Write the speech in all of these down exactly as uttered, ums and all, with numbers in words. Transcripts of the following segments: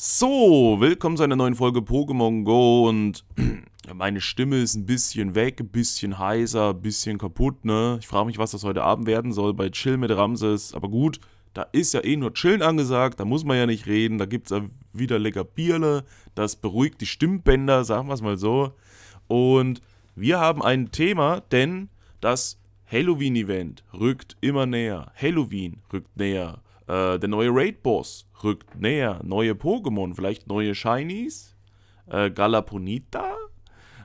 So, willkommen zu einer neuen Folge Pokémon Go und meine Stimme ist ein bisschen weg, ein bisschen heiser, ein bisschen kaputt, ne? Ich frage mich, was das heute Abend werden soll bei Chill mit Ramses, aber gut, da ist ja eh nur Chillen angesagt, da muss man ja nicht reden, da gibt's ja wieder lecker Bierle, das beruhigt die Stimmbänder, sagen wir es mal so. Und wir haben ein Thema, denn das Halloween-Event rückt immer näher, Halloween rückt näher. Äh, der neue Raid-Boss rückt näher. Neue Pokémon, vielleicht neue Shinies. Äh, Galar Ponita,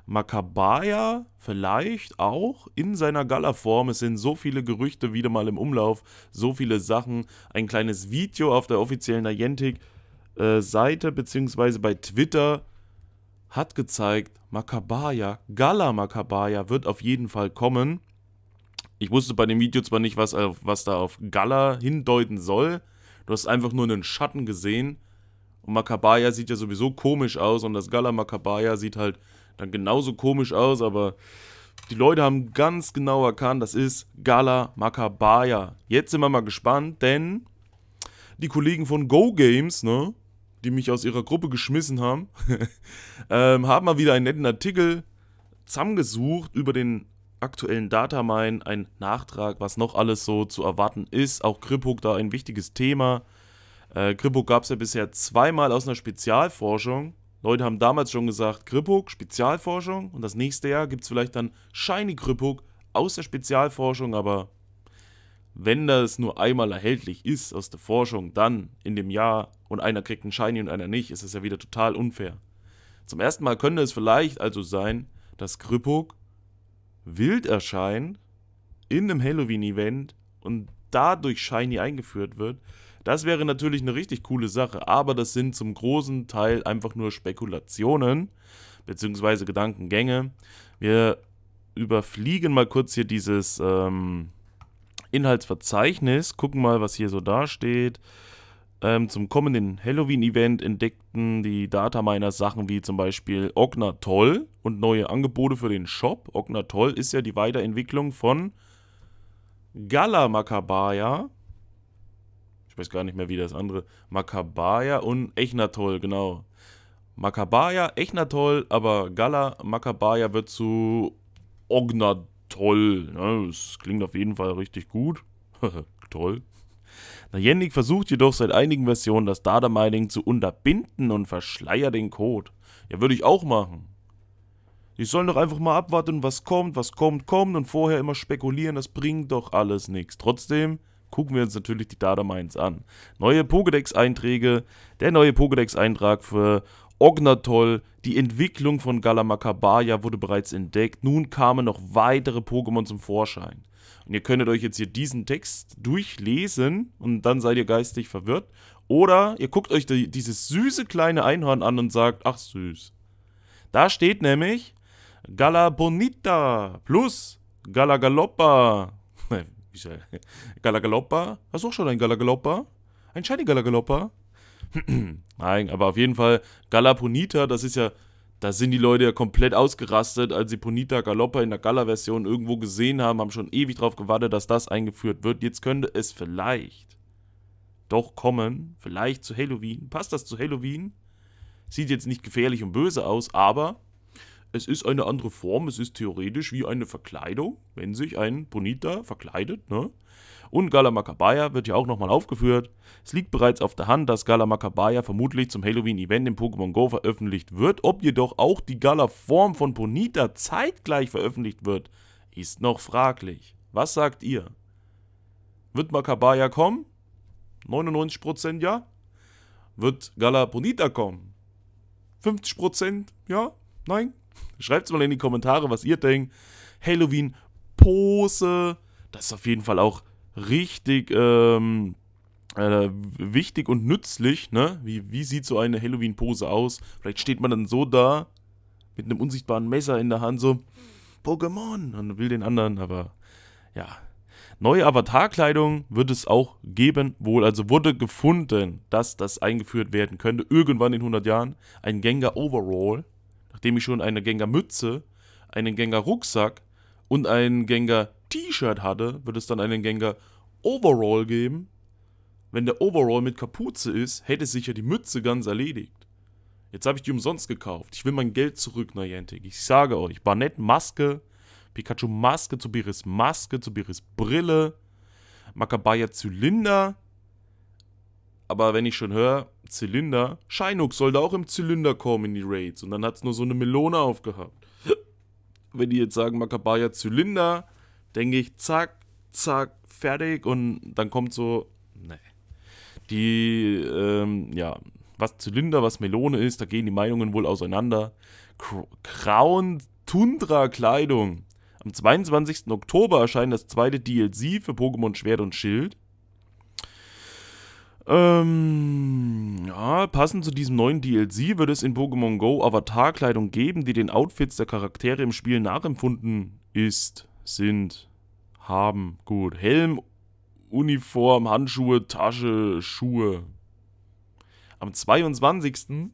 Makabaja vielleicht auch in seiner Galar-Form. Es sind so viele Gerüchte wieder mal im Umlauf. So viele Sachen. Ein kleines Video auf der offiziellen Niantic-Seite äh, bzw. bei Twitter hat gezeigt, Makabaja, Galar Makabaja wird auf jeden Fall kommen. Ich wusste bei dem Video zwar nicht, was, was da auf Galar hindeuten soll. Du hast einfach nur einen Schatten gesehen. Und Makabaja sieht ja sowieso komisch aus. Und das Galar Makabaja sieht halt dann genauso komisch aus. Aber die Leute haben ganz genau erkannt, das ist Galar Makabaja. Jetzt sind wir mal gespannt, denn die Kollegen von Go Games, ne, die mich aus ihrer Gruppe geschmissen haben, ähm, haben mal wieder einen netten Artikel zusammengesucht über den aktuellen Datamine, ein Nachtrag, was noch alles so zu erwarten ist. Auch Kryppuk da ein wichtiges Thema. Äh, Kryppuk gab es ja bisher zweimal aus einer Spezialforschung. Leute haben damals schon gesagt, Kryppuk, Spezialforschung. Und das nächste Jahr gibt es vielleicht dann Shiny Kryppuk aus der Spezialforschung. Aber wenn das nur einmal erhältlich ist aus der Forschung, dann in dem Jahr und einer kriegt einen Shiny und einer nicht, ist das ja wieder total unfair. Zum ersten Mal könnte es vielleicht also sein, dass Kryppuk wild erscheint in einem Halloween-Event und dadurch Shiny eingeführt wird. Das wäre natürlich eine richtig coole Sache, aber das sind zum großen Teil einfach nur Spekulationen bzw. Gedankengänge. Wir überfliegen mal kurz hier dieses ähm, Inhaltsverzeichnis, gucken mal, was hier so dasteht. Ähm, zum kommenden Halloween-Event entdeckten die Dataminer Sachen wie zum Beispiel Oghnatoll und neue Angebote für den Shop. Oghnatoll ist ja die Weiterentwicklung von Galar Makabaja. Ich weiß gar nicht mehr, wie das andere. Makabaja und Echnatoll, genau. Makabaja, Echnatoll, aber Galar Makabaja wird zu Oghnatoll. Ja, das klingt auf jeden Fall richtig gut. Toll. Niantic versucht jedoch seit einigen Versionen das Data-Mining zu unterbinden und verschleiert den Code. Ja, würde ich auch machen. Die sollen doch einfach mal abwarten, was kommt, was kommt, kommt und vorher immer spekulieren, das bringt doch alles nichts. Trotzdem gucken wir uns natürlich die Data-Mines an. Neue Pokédex-Einträge, der neue Pokédex-Eintrag für Oghnatoll, die Entwicklung von Galar Makabaja wurde bereits entdeckt, nun kamen noch weitere Pokémon zum Vorschein. Und ihr könntet euch jetzt hier diesen Text durchlesen und dann seid ihr geistig verwirrt. Oder ihr guckt euch die, dieses süße kleine Einhorn an und sagt, ach süß. Da steht nämlich Galar Ponita plus Galar Galoppa. Galar Galoppa? Hast du auch schon ein Galar Galoppa? Ein Shiny Galar Galoppa? Nein, aber auf jeden Fall Galar Ponita, das ist ja... Da sind die Leute ja komplett ausgerastet, als sie Ponita Galoppa in der Galar-Version irgendwo gesehen haben, haben schon ewig darauf gewartet, dass das eingeführt wird. Jetzt könnte es vielleicht doch kommen, vielleicht zu Halloween. Passt das zu Halloween? Sieht jetzt nicht gefährlich und böse aus, aber es ist eine andere Form. Es ist theoretisch wie eine Verkleidung, wenn sich ein Ponita verkleidet, ne? Und Galar Makabaja wird ja auch nochmal aufgeführt. Es liegt bereits auf der Hand, dass Galar Makabaja vermutlich zum Halloween-Event in Pokémon Go veröffentlicht wird. Ob jedoch auch die Galar-Form von Ponita zeitgleich veröffentlicht wird, ist noch fraglich. Was sagt ihr? Wird Makabaja kommen? neunundneunzig Prozent ja. Wird Galar Ponita kommen? fünfzig Prozent ja? Nein? Schreibt es mal in die Kommentare, was ihr denkt. Halloween-Pose, das ist auf jeden Fall auch richtig ähm, äh, wichtig und nützlich, ne? Wie, wie sieht so eine Halloween-Pose aus? Vielleicht steht man dann so da, mit einem unsichtbaren Messer in der Hand, so Pokémon, und will den anderen, aber ja. Neue Avatar-Kleidung wird es auch geben, wohl, also wurde gefunden, dass das eingeführt werden könnte, irgendwann in hundert Jahren. Ein Gengar-Overall, nachdem ich schon eine Gengar-Mütze, einen Gengar-Rucksack und einen Gengar-T-Shirt hatte, wird es dann einen Gengar Overall geben. Wenn der Overall mit Kapuze ist, hätte sich ja die Mütze ganz erledigt. Jetzt habe ich die umsonst gekauft. Ich will mein Geld zurück, Niantic. Ich sage euch, Barnett Maske, Pikachu Maske, Zubiris Maske, Zubiris Brille, Makabaja Zylinder. Aber wenn ich schon höre, Zylinder, Shinuk sollte auch im Zylinder kommen in die Raids. Und dann hat es nur so eine Melone aufgehabt. Wenn die jetzt sagen, Makabaja Zylinder, denke ich, zack, zack, fertig. Und dann kommt so, ne. Die, ähm, ja, was Zylinder, was Melone ist, da gehen die Meinungen wohl auseinander. Grauen Tundra-Kleidung. Am zweiundzwanzigsten Oktober erscheint das zweite D L C für Pokémon Schwert und Schild. Ähm, ja, passend zu diesem neuen D L C wird es in Pokémon Go Avatar-Kleidung geben, die den Outfits der Charaktere im Spiel nachempfunden ist, sind, haben, gut, Helm, Uniform, Handschuhe, Tasche, Schuhe. Am zweiundzwanzigsten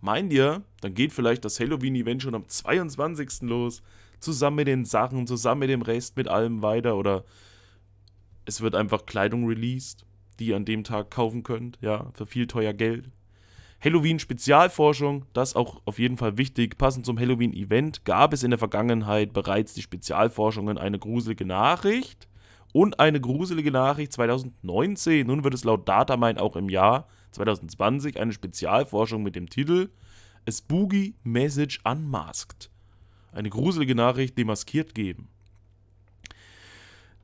meint ihr, dann geht vielleicht das Halloween-Event schon am zweiundzwanzigsten los, zusammen mit den Sachen, zusammen mit dem Rest, mit allem weiter, oder es wird einfach Kleidung released, die ihr an dem Tag kaufen könnt, ja, für viel teuer Geld. Halloween-Spezialforschung, das auch auf jeden Fall wichtig. Passend zum Halloween-Event gab es in der Vergangenheit bereits die Spezialforschungen eine gruselige Nachricht und eine gruselige Nachricht zweitausendneunzehn. Nun wird es laut Datamine auch im Jahr zweitausendzwanzig eine Spezialforschung mit dem Titel A Spooky Message Unmasked. Eine gruselige Nachricht demaskiert geben.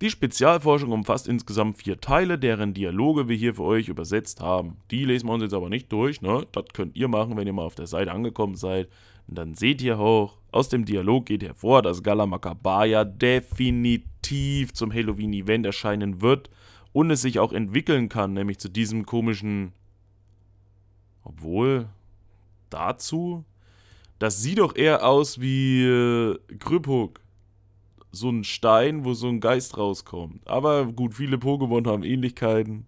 Die Spezialforschung umfasst insgesamt vier Teile, deren Dialoge wir hier für euch übersetzt haben. Die lesen wir uns jetzt aber nicht durch, ne? Das könnt ihr machen, wenn ihr mal auf der Seite angekommen seid. Und dann seht ihr auch, aus dem Dialog geht hervor, dass Galar Makabaja definitiv zum Halloween-Event erscheinen wird und es sich auch entwickeln kann, nämlich zu diesem komischen... Obwohl, dazu... Das sieht doch eher aus wie äh, Kryppuk. So ein Stein, wo so ein Geist rauskommt. Aber gut, viele Pokémon haben Ähnlichkeiten.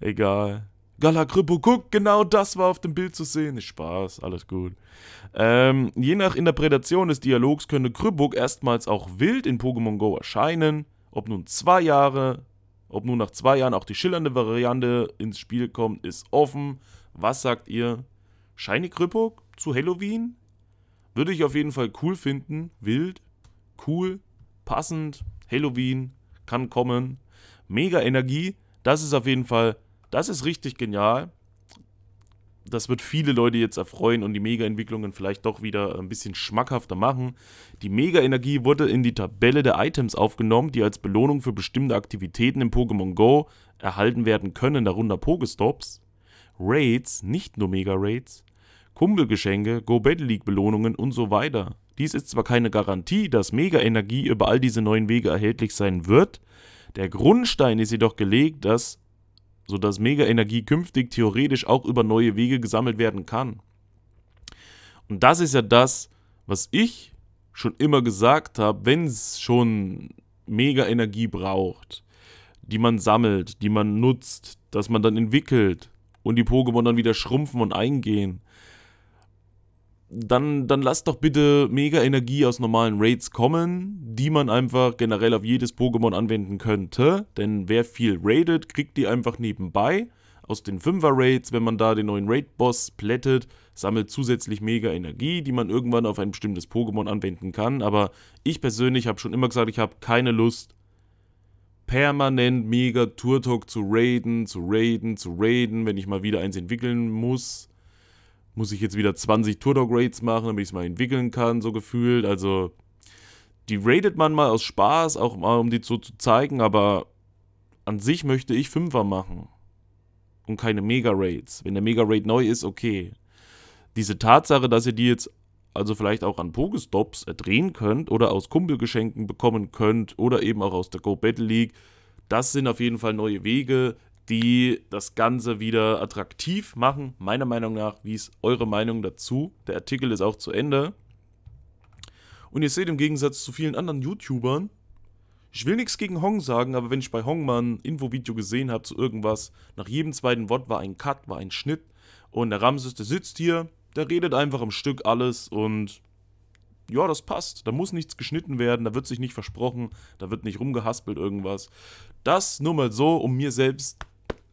Egal. Galar Kryppuk, guck, genau das war auf dem Bild zu sehen. Ist Spaß, alles gut. Ähm, je nach Interpretation des Dialogs könnte Kryppuk erstmals auch wild in Pokémon Go erscheinen. Ob nun zwei Jahre, ob nun nach zwei Jahren auch die schillernde Variante ins Spiel kommt, ist offen. Was sagt ihr? Shiny Kryppuk zu Halloween? Würde ich auf jeden Fall cool finden. Wild, cool. Passend, Halloween, kann kommen, mega Energie, das ist auf jeden Fall, das ist richtig genial. Das wird viele Leute jetzt erfreuen und die Mega-Entwicklungen vielleicht doch wieder ein bisschen schmackhafter machen. Die Mega-Energie wurde in die Tabelle der Items aufgenommen, die als Belohnung für bestimmte Aktivitäten im Pokémon Go erhalten werden können, darunter Pokestops, Raids, nicht nur Mega-Raids, Kumpelgeschenke, Go Battle League Belohnungen und so weiter. Dies ist zwar keine Garantie, dass Mega-Energie über all diese neuen Wege erhältlich sein wird, der Grundstein ist jedoch gelegt, dass, sodass Mega-Energie künftig theoretisch auch über neue Wege gesammelt werden kann. Und das ist ja das, was ich schon immer gesagt habe, wenn es schon Mega-Energie braucht, die man sammelt, die man nutzt, dass man dann entwickelt und die Pokémon dann wieder schrumpfen und eingehen. Dann, dann lasst doch bitte Mega-Energie aus normalen Raids kommen, die man einfach generell auf jedes Pokémon anwenden könnte. Denn wer viel raidet, kriegt die einfach nebenbei. Aus den Fünfer-Raids, wenn man da den neuen Raid-Boss plättet, sammelt zusätzlich Mega-Energie, die man irgendwann auf ein bestimmtes Pokémon anwenden kann. Aber ich persönlich habe schon immer gesagt, ich habe keine Lust, permanent Mega Turtok zu raiden, zu raiden, zu raiden, wenn ich mal wieder eins entwickeln muss. Muss ich jetzt wieder zwanzig Turtok-Raids machen, damit ich es mal entwickeln kann, so gefühlt. Also, die raidet man mal aus Spaß, auch mal, um die so zu zeigen, aber an sich möchte ich Fünfer machen. Und keine Mega-Raids. Wenn der Mega-Raid neu ist, okay. Diese Tatsache, dass ihr die jetzt also vielleicht auch an Pokestops drehen könnt oder aus Kumpelgeschenken bekommen könnt oder eben auch aus der Go Battle League, das sind auf jeden Fall neue Wege, die das Ganze wieder attraktiv machen, meiner Meinung nach. Wie ist eure Meinung dazu? Der Artikel ist auch zu Ende. Und ihr seht, im Gegensatz zu vielen anderen YouTubern, ich will nichts gegen Hong sagen, aber wenn ich bei Hong mal ein Infovideo gesehen habe zu irgendwas, nach jedem zweiten Wort war ein Cut, war ein Schnitt. Und der Ramses, der sitzt hier, der redet einfach im Stück alles und ja, das passt. Da muss nichts geschnitten werden, da wird sich nicht versprochen, da wird nicht rumgehaspelt irgendwas. Das nur mal so, um mir selbst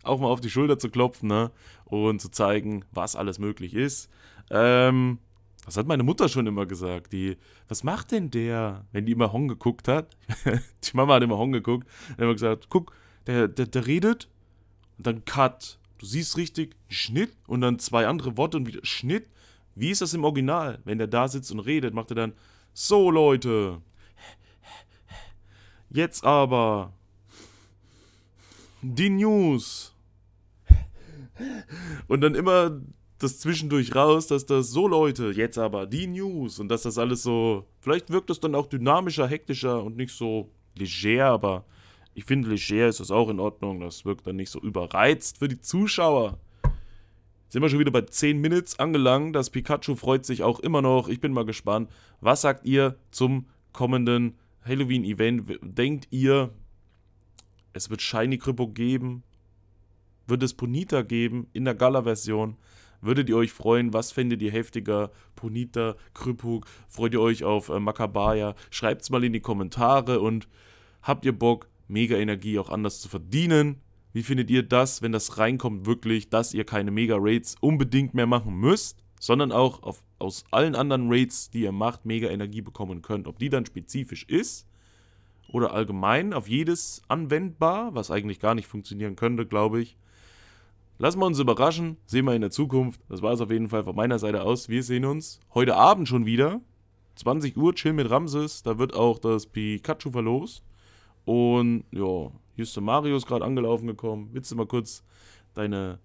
auch mal auf die Schulter zu klopfen, ne? Und zu zeigen, was alles möglich ist. Ähm, das hat meine Mutter schon immer gesagt. Die, was macht denn der, wenn die immer Hong geguckt hat? Die Mama hat immer Hong geguckt. Dann hat immer gesagt, guck, der, der, der redet und dann Cut. Du siehst richtig, Schnitt und dann zwei andere Worte und wieder Schnitt. Wie ist das im Original? Wenn der da sitzt und redet, macht er dann, so Leute, jetzt aber die News. Und dann immer das zwischendurch raus, dass das, so Leute, jetzt aber die News. Und dass das alles so, vielleicht wirkt das dann auch dynamischer, hektischer und nicht so leger, aber ich finde, leger ist das auch in Ordnung. Das wirkt dann nicht so überreizt für die Zuschauer. Sind wir schon wieder bei zehn Minutes angelangt. Das Pikachu freut sich auch immer noch. Ich bin mal gespannt. Was sagt ihr zum kommenden Halloween-Event? Denkt ihr, es wird Shiny Kryppuk geben? Wird es Ponita geben in der Gala-Version? Würdet ihr euch freuen? Was findet ihr heftiger? Ponita, Kryppuk? Freut ihr euch auf äh, Makabaja? Schreibt es mal in die Kommentare. Und habt ihr Bock, Mega-Energie auch anders zu verdienen? Wie findet ihr das, wenn das reinkommt, wirklich, dass ihr keine Mega-Raids unbedingt mehr machen müsst, sondern auch auf, aus allen anderen Raids, die ihr macht, Mega-Energie bekommen könnt? Ob die dann spezifisch ist oder allgemein auf jedes anwendbar, was eigentlich gar nicht funktionieren könnte, glaube ich. Lassen wir uns überraschen, sehen wir in der Zukunft. Das war es auf jeden Fall von meiner Seite aus. Wir sehen uns heute Abend schon wieder, zwanzig Uhr, Chill mit Ramses. Da wird auch das Pikachu verlost. Und ja, hier ist der Marius gerade angelaufen gekommen. Willst du mal kurz deine,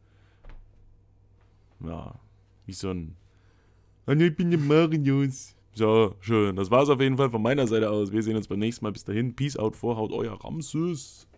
ja, wie so ein, ich bin der Marius. So, schön. Das war's auf jeden Fall von meiner Seite aus. Wir sehen uns beim nächsten Mal. Bis dahin. Peace out, vorhaut, euer Ramses.